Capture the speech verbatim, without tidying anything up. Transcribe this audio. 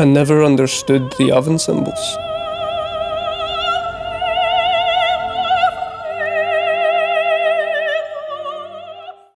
and never understood the oven symbols.